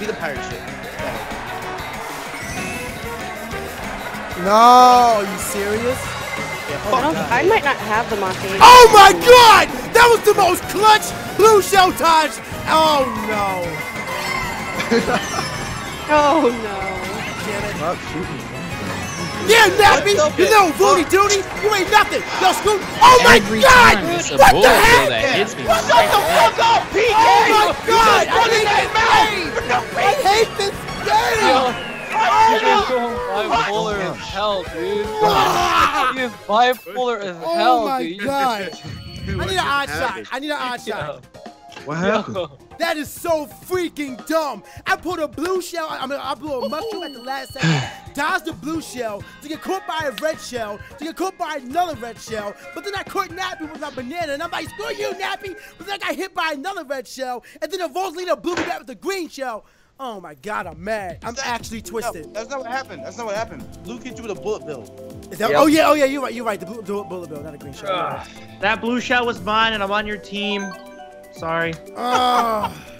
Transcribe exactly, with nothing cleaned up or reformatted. Be the pirate ship. No, are you serious? Yeah, oh, I, don't, I might not have the Mach eight. Oh my god! That was the most clutch blue shell touch! Oh no. Oh no. Get it? Stop shooting. Yeah, Nappy! You know, Voody Doody! You ain't nothing! Yo, Scoot! Oh my Every god! What the heck? That hits me. What the fuck up, P K? Oh my god! What is that mouth? I hate this game! You guys go home bipolar as hell, dude. You bipolar as oh hell, my dude. God. Dude, I need an odd shot. I need an odd Yo. shot. What happened? Yo. That is so freaking dumb. I pulled a blue shell. I mean, I blew a mushroom at the last second. Dodged the blue shell to get caught by a red shell to get caught by another red shell. But then I caught Nappy with my banana, and I'm like, screw you, Nappy. But then I got hit by another red shell, and then the Vols leader blew me back with the green shell. Oh my god, I'm mad. I'm that, actually twisted. No, that's not what happened. That's not what happened. Blue hit you with a bullet bill. Is that, yep. Oh yeah, oh yeah, you're right, you're right. The blue, blue bullet bill, not a green shell. Uh, that blue shell was mine and I'm on your team. Sorry. Oh.